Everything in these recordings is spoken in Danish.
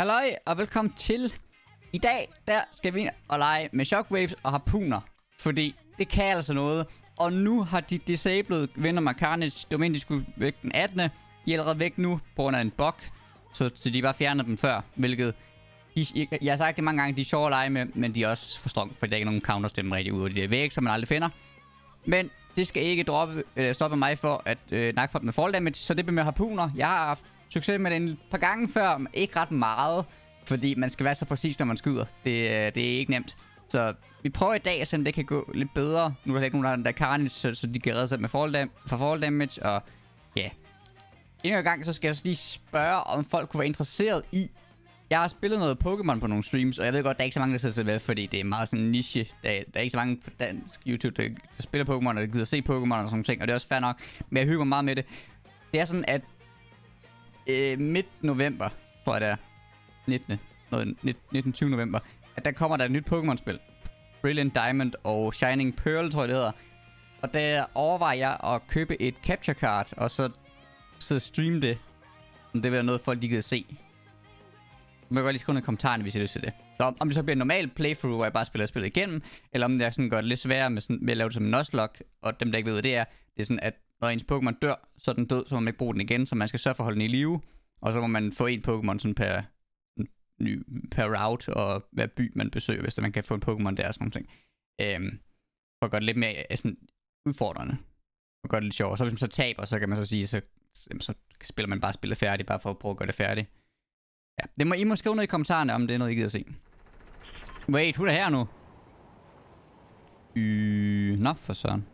Halløj og velkommen til. I dag, der skal vi ind og lege med shockwaves og harpuner. Fordi det kan altså noget. Og nu har de disabled venner mig Carnage. Det var meningen, de skulle væk den 18. De er allerede væk nu på grund af en bug. Så de bare fjernede dem før. Hvilket, jeg har sagt det mange gange, de er sjove at lege med. Men de er også for strong, fordi der ikke er nogen counterstemme rigtig ud af de der væg, som man aldrig finder. Men det skal ikke stoppe mig for at nakke folk med fall damage. Så det bliver med harpuner. Jeg har haft succes med den et par gange før, men ikke ret meget. Fordi man skal være så præcis, når man skyder. Det er ikke nemt. Så vi prøver i dag, så det kan gå lidt bedre. Nu er der ikke nogen, der er Carnage, så de kan redde sig med fall damage. Og ja. Endnu en gang, så skal jeg så lige spørge, om folk kunne være interesseret i. Jeg har spillet noget Pokémon på nogle streams, og jeg ved godt, der er ikke så mange, der sidder sig ved, fordi det er meget sådan en niche. Der er ikke så mange på dansk YouTube, der spiller Pokémon, og der gider se Pokémon og sådan nogle ting. Og det er også fair nok, men jeg hygger meget med det. Det er sådan, at midt november, tror jeg det er, 19. november, at der kommer der et nyt Pokémon-spil. Brilliant Diamond og Shining Pearl, tror jeg det hedder. Og der overvejer jeg at købe et capture card, og så sidde og streame det. Det vil være noget, folk de gider se. Du må godt lige skrive nogle kommentarer, hvis I lyst til det. Så om det så bliver en normal playthrough, hvor jeg bare spiller spillet igennem, eller om det er sådan, gør det lidt sværere med at lave det som en Nuzlocke. Og dem, der ikke ved, det er sådan, at når ens Pokémon dør, så er den død, så må man ikke bruge den igen, så man skal sørge for at holde den i live. Og så må man få en Pokémon sådan per route, og hver by man besøger, hvis man kan få en Pokémon der og sådan nogle ting. For at gøre det lidt mere sådan udfordrende. For at gøre det lidt sjovere. Så hvis man så taber, så kan man så sige, så spiller man bare spillet færdigt, bare for at prøve at gøre det færdigt. Ja, det må I må skrive noget i kommentarerne, om det er noget, I gider at se. Wait, hun er her nu. Nå for søren.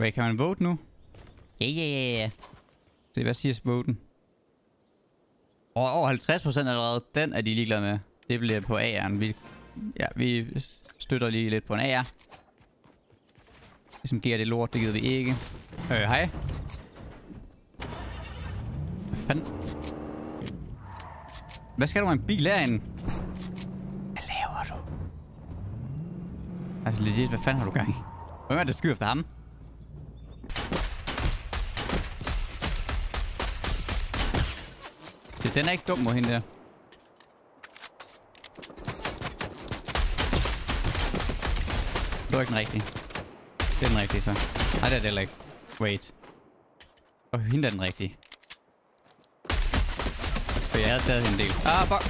Wait, kan man vote nu? Ja. Se, hvad siger voten? Over 50% allerede. Den er de ligeglade med. Det bliver på AR'en. Vi støtter lige lidt på en AR. SMG er det lort, det gider vi ikke. Hej. Hvad fanden? Hvad skal du med en bil herinde? Hvad laver du? Altså legit, hvad fanden har du gang i? Hvem er det, der skyder efter ham? Den er ikke dum mod hende der. Det var ikke den rigtige. Det er den rigtige så. Nej, det er det heller ikke. Wait. Og hende er den rigtige. For jeg havde taget hende en del. Fuck.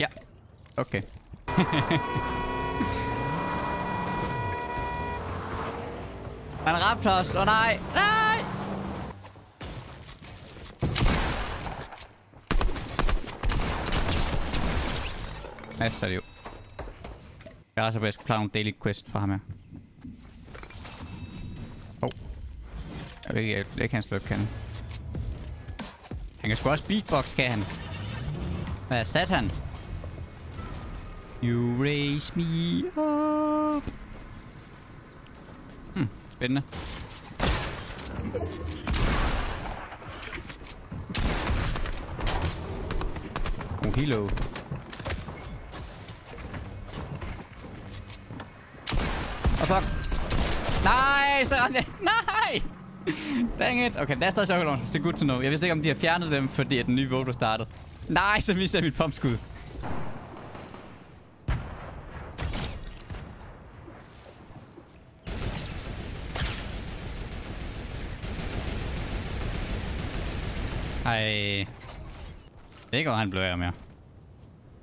Ja. Okay. Han ramte os. Åh nej. Nej! Næste er det jo. Jeg er så på, at jeg skal klare nogle daily quest fra ham her. Jeg ved ikke, det kan han slukke, kan han. Han kan sgu også beatbox, kan han. Hvad er sat han? You raise me up. Spændende. Hello. Nej, så ramte jeg. Nej! Dang it. Okay, der er stadig Shockwave Launcher. Det er good to know. Jeg vidste ikke, om de har fjernet dem, fordi at den nye vote startede. Nej, så mistede jeg mit pumpskud. Ej. Det er ikke, hvor han blev af mere.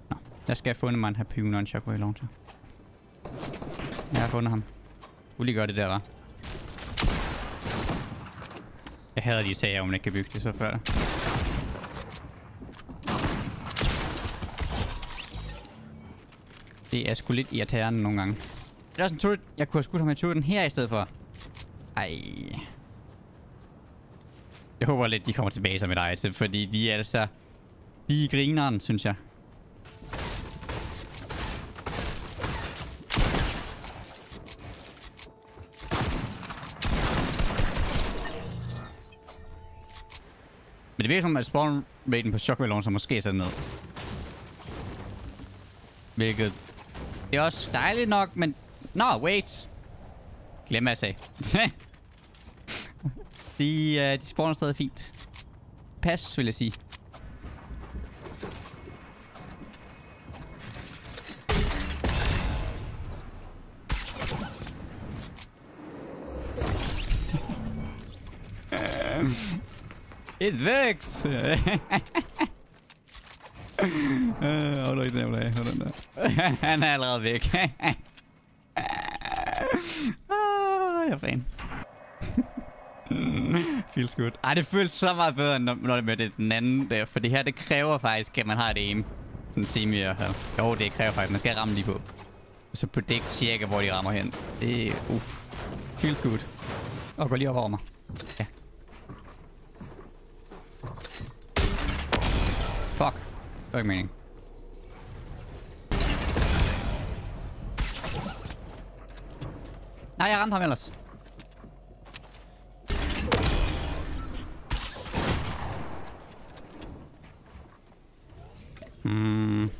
Nå, jeg skal have fundet mig en happy union Shockwave Launcher. Jeg har fundet ham. Skulle lige gøre det der, var. Jeg hader de sager, om man ikke kan bygge det så før. Det er sgu lidt irriterende nogle gange. Det er også en turret. Jeg kunne have skudt ham i turreten her i stedet for. Ej. Jeg håber lidt, de kommer tilbage som et item, fordi de er altså... De er grineren, synes jeg. Men det virker som, at spawn raten på Shockwave Launcher måske er sat ned. Hvilket Det er også dejligt nok, men... Nå, wait. Glem hvad jeg sagde. De spawner stadig fint. Pas, vil jeg sige. It works! Hold nu ikke den der. Hold den der. Han er allerede væk. Jeg er fan. Feels good. Ej, det føles så meget bedre, når det mødte den anden der. For det her, det kræver faktisk, at man har det aim. Sådan semi i hvert fald. Jo, det kræver faktisk. Man skal ramme lige på. Og så predict cirka, hvor de rammer hen. Det er... Uff. Feels good. Og gå lige op over mig. Ja. Fuck. Det var ikke meningen. Nej, jeg ramte ham ellers. Hmm.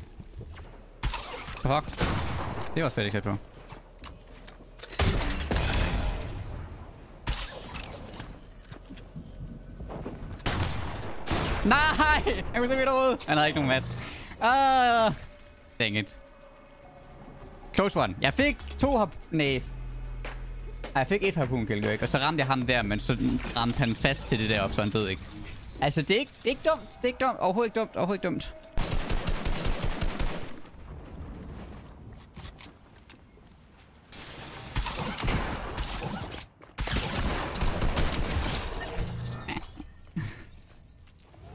Fuck. Det var slet ikke tæt på. Nej! Han kunne se meter ud! Han havde ikke nogen mat. Dang it. Close one. Jeg fik to hop... Næh. Jeg fik et harpunkæld, jo ikke? Og så ramte jeg ham der, men så ramte han fast til det der op, så han død ikke. Altså, det er ikke dumt. Det er ikke dumt. Overhovedet ikke dumt. Overhovedet ikke dumt.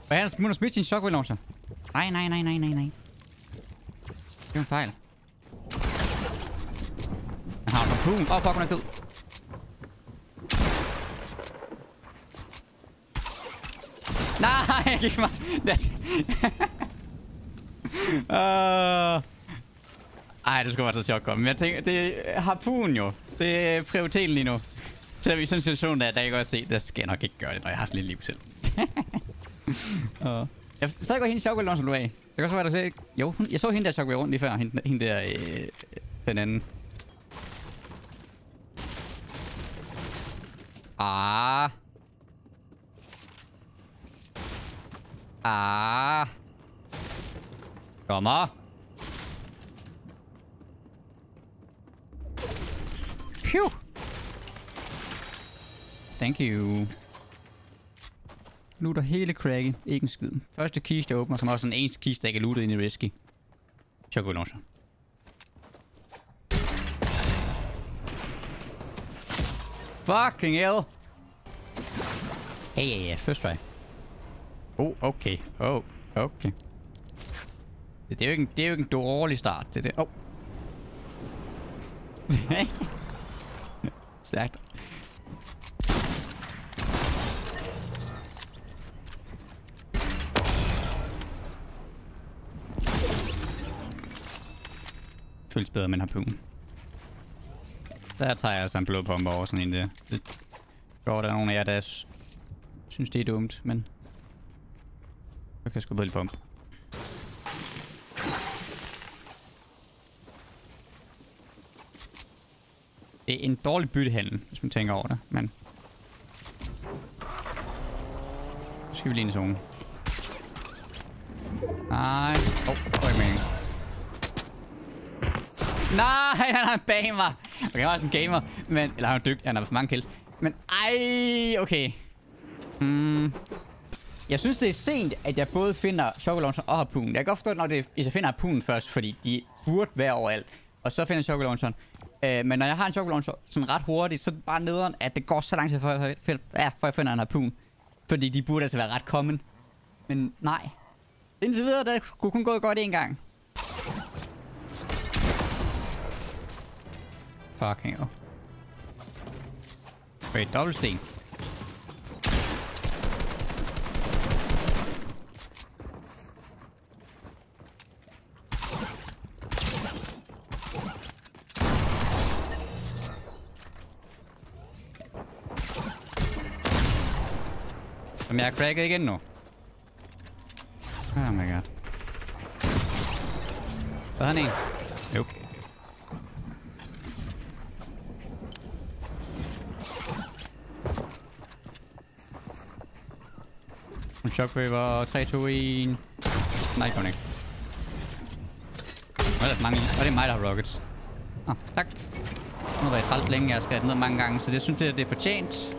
Hvad er han? Må du smide sin Shockwave Launcher? Nej, nej, nej, nej, nej, nej. Det er en fejl. Han har en harpun. Åh, fuck, hun er død. Nej, giv mig. Ej, det skulle være så sjovt godt. Men jeg tænker, det er harpun jo. Det er prioriteten lige nu. Så vi i sådan en situation, der jeg godt se, der skal jeg nok ikke gøre det, når jeg har sådan lidt liv selv. Jeg stadig går hende i Shockwave Launcher, som du er af. Jeg kan også være, der ikke... Jo, jeg så hende der Shockwave rundt lige før. Hende der... den anden. Kommer. Phew. Thank you. Looter hele cracket. Ikke en skid. Første kiste, der åbner, som også en eneste kiste, der ikke er lootet ind i risky. Shockwave Launcher. Fucking hell. Hey, yeah, yeah. First try. Oh, okay. Oh, okay. Det er jo ikke en, dårlig start, det der. Åh. Oh. Stærkt. Føles bedre, men har pungen. Der tager jeg altså en blodpumpe over sådan en der. Det går der nogen af jer, der synes, det er dumt, men... Så kan jeg sgu bedre pumpe. Det er en dårlig byttehandel, hvis man tænker over det, men... Så skal vi lige ind i zonen. Nej. Åh, nej, han er en bamer. Okay, han er også en gamer, men... Eller han er dygtig, han har for mange kills. Men ej, okay. Jeg synes, det er sent, at jeg både finder Shockwave Launcher og harpunen. Jeg kan godt forstå, når det, hvis jeg finder harpunen først, fordi de burde være overalt. Og så finder jeg Shockwave Launcheren. Men når jeg har en Shockwave Launcher sådan ret hurtigt, så er det bare nederen, at det går så lang tid, før jeg finder en harpun. Fordi de burde altså være ret common. Men nej. Indtil videre, der kunne kun gå godt én gang. Fucking hell. Wait, dobbeltsten. Som jeg har cracket igen nu. Oh my god. Var han en? Jo. En shockwaver. 3, 2, 1. Nej, kom ikke. Og det er mig, der har rockets. Ah, tak. Nu har jeg trælt længe, jeg skal have ned mange gange, så det synes jeg, det er fortjent.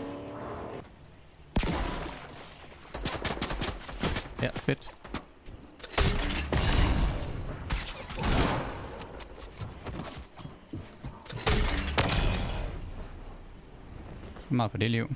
Ja, fedt. Meget for det liv.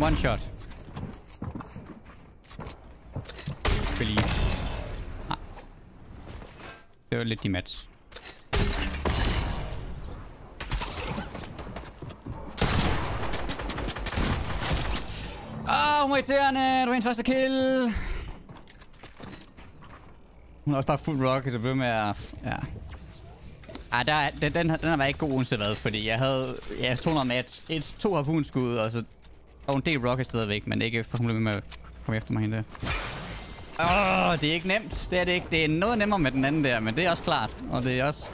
One shot. Believe. Ah. Det var lidt de match. Åh, hvor irriterende! Det var hendes første kill! Hun er også bare fuld rocket og blev med at... Ja. Ej, den har været ikke god uanset hvad, fordi jeg havde 200 match, 2 harpunskud, og så... Og en del rockets stadigvæk, men ikke for hun blev med at komme efter mig hende der. Åh, det er ikke nemt. Det er det ikke. Det er noget nemmere med den anden der, men det er også klart. Og det er også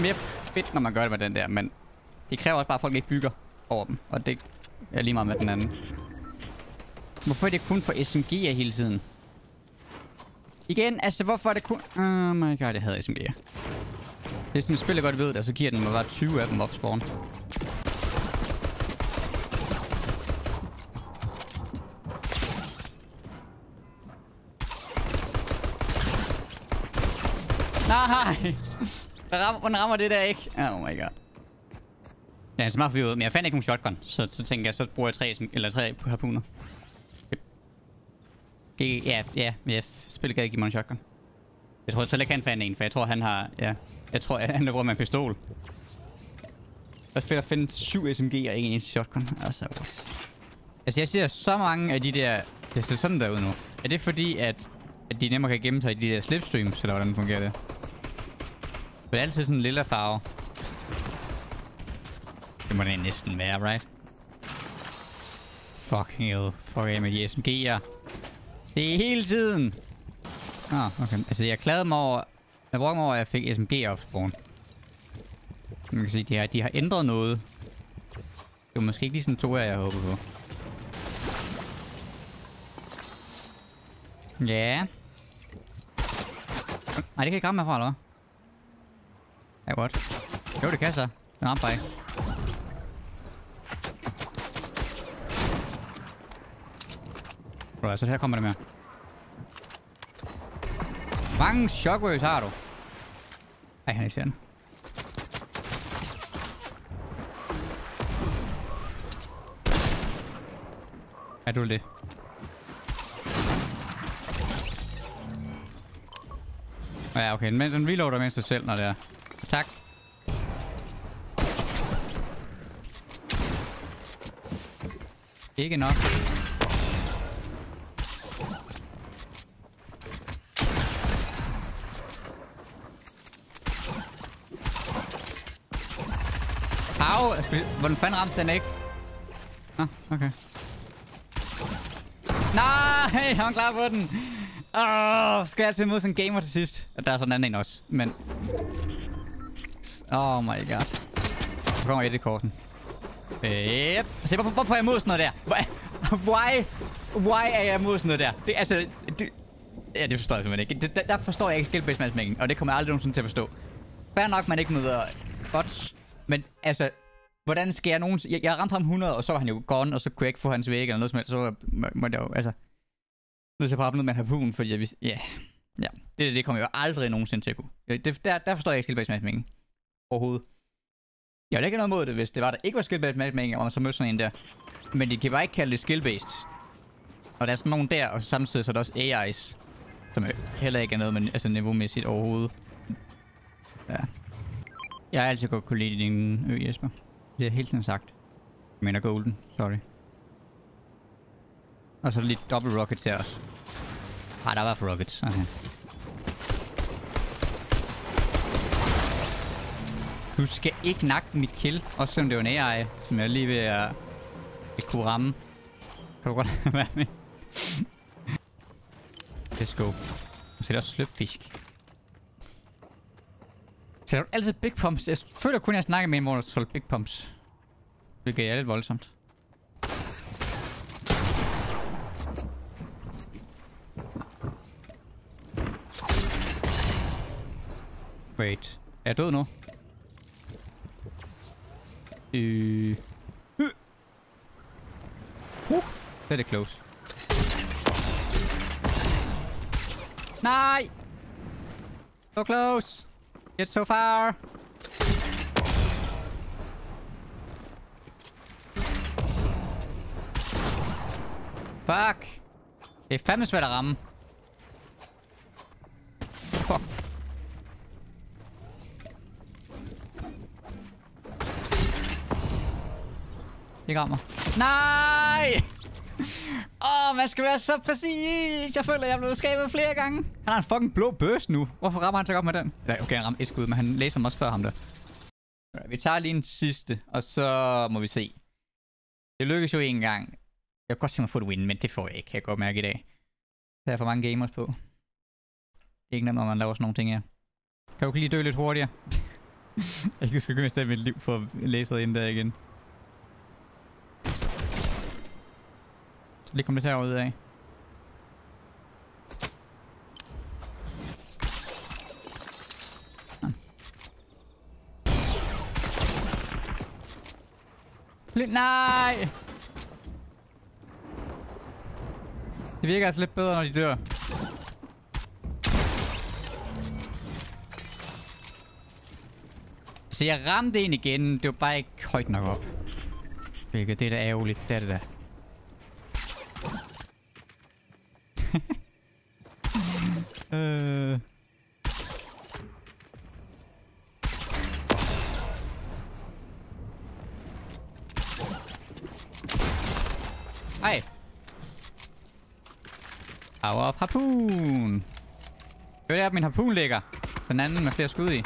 mere fedt, når man gør det med den der, men det kræver også bare, at folk ikke bygger over dem. Og det er lige meget med den anden. Hvorfor er det kun for SMG'er hele tiden? Igen, altså hvorfor er det kun... Oh my god, jeg havde SMG'er. Det er sådan, at spillet godt ved det, og så giver den mig bare 20 af dem op spawn. Nej! Hvordan rammer det der ikke? Oh my god. Ja, så meget forvirret, men jeg fandt ikke nogen shotgun. Så tænkte jeg, så bruger jeg 3 harpuner. Ja, men jeg spiller ikke give mig en shotgun. Jeg tror, at jeg kan fandt en, for jeg tror, han har... Ja, jeg tror, han der går med en pistol. Også fedt at finde 7 SMG'er og ikke en shotgun. Altså, what? Altså, jeg ser så mange af de der... Jeg ser sådan der ud nu. Er det fordi, at de nemmere kan gemme sig i de der slipstreams, eller hvordan fungerer det? Det er altid sådan en lille farve. Det må det næsten være, right? Fucking hell. Fuck af med de SMG'er. Det er hele tiden! Okay. Altså, jeg klagede mig over... Jeg brugte mig over, at jeg fik SMG'er op spawn. Man kan sige, de har ændret noget. Det var måske ikke lige sådan 2 af, jeg håbede på. Ja. Nej, det kan ikke ramme herfra, eller hvad? Ja, godt. Jo, det kan så. Den ramper ikke. Så her kommer det mere. Mange shockwaves har du. Ej, han er ikke sådan. Ja, du vil det. Ja, okay. Men den reloader med sig selv, når det er. Tak. Ikke nok. Au! Hvordan fanden ramte den ikke? Okay. Nej! Han var klar på den! Skal jeg altid møde sådan en gamer til sidst? Der er sådan en anden en også, men... Oh my god. Så kommer edit-korten. Yep. Se, hvorfor er jeg mod sådan noget der? Why er jeg mod sådan noget der? Det, altså... Det, ja, det forstår jeg simpelthen ikke. Der forstår jeg ikke skill-based-matchmaking, og det kommer jeg aldrig nogensinde til at forstå. Fair nok, man ikke møder bots, men altså... Hvordan skal jeg nogensinde... Jeg ramte ham 100, og så var han jo gone, og så kunne jeg ikke få hans væg eller noget som helst, så måtte jeg jo... Altså... Nødt til at bare med en harpun, fordi jeg vidste... Ja. Det kommer jeg jo aldrig nogensinde til at kunne. Der forstår jeg ikke skill-based matchmaking. Overhovedet. Jeg vil ikke have noget mod det, hvis det var, der ikke var skill-based matchmaking, og man så mødte sådan en der. Men de kan bare ikke kalde det skill-based. Og der er sådan nogen der, og samtidig så er der også AI's. Som heller ikke er noget med altså, niveaumæssigt overhovedet. Ja. Jeg har altid godt kunne lide din ø, Jesper. Det er helt sådan sagt. Jeg mener Golden, sorry. Og så lidt dobbelt rockets her også. Der var for rockets, okay. Du skal ikke nakke mit kill, også selvom det er en AI, som jeg lige ved at kunne ramme. Kan du godt lade være med? Let's go. Nu sætter jeg også sløbfisk. Sætter du altid big pumps? Jeg føler kun, jeg snakker med en, hvor du solgte big pumps. Hvilket er lidt voldsomt. Wait. Er jeg død nu? Det er close. Nej! So close! Yet so far! Fuck! Det er fandme svært at ramme. Fuck. Det rammer. Nej! Man skal være så præcis. Jeg føler, jeg er blevet skabet flere gange. Han har en fucking blå bøsse nu. Hvorfor rammer han så godt med den? Okay, han ramte et skud, men han læser mig også før ham der. Alright, vi tager lige en sidste, og så må vi se. Det lykkedes jo en gang. Jeg kunne godt tænke mig at få et win, men det får jeg ikke. Jeg kan godt mærke i dag. Der er for mange gamers på. Det er ikke nemt, når man laver sådan nogle ting her. Kan du lige dø lidt hurtigere? Jeg kan sgu ikke miste mit liv for læseret ind der igen. Lige kom lidt herude af. Nej! Det virker altså lidt bedre, når de dør. Så jeg ramte en igen. Det var bare ikke højt nok op. Hvilket det er da ærgerligt. Det er det da. Ej. Power up harpun. Det er der, min harpun ligger. Den anden med flere skud i.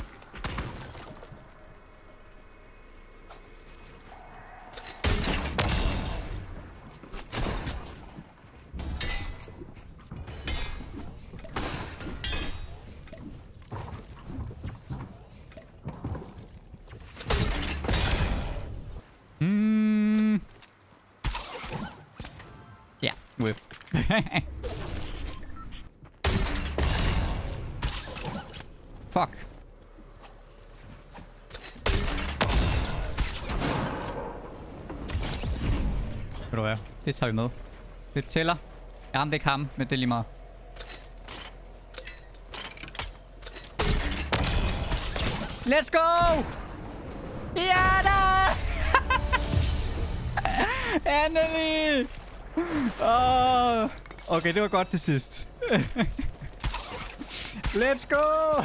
Fuck. Ved du hvad? Det tager vi med. Det tæller. Jeg ramte ikke ham, men det er lige meget. Let's go! Ja da! Endelig! Oh. Okay, det var godt til sidst. Let's go!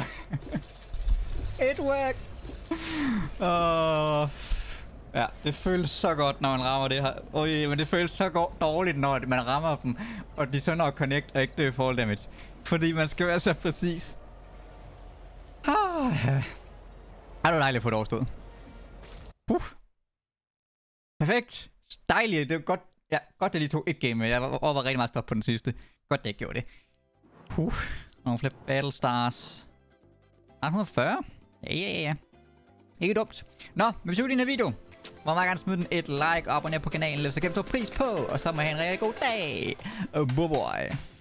It worked! Oh. Ja, det føles så godt, når man rammer det her. Oje, men det føles så godt dårligt, når man rammer dem, og de så når connect og ikke dø fall damage. Fordi man skal være så præcis. Ah, ja. Er det dejligt at få det overstået? Perfekt! Dejligt, det var godt. Ja, godt det lige tog et game med. Jeg var rigtig meget stop på den sidste. Godt det ikke gjorde det. Puh. Nogle flere Battlestars. 840? Ja. Ikke dumt. Nå, hvis du kunne lide den her video, må meget gerne smide den et like og abonnere på kanalen, så kan du tage pris på. Og så må I have en rigtig god dag. Bye bye.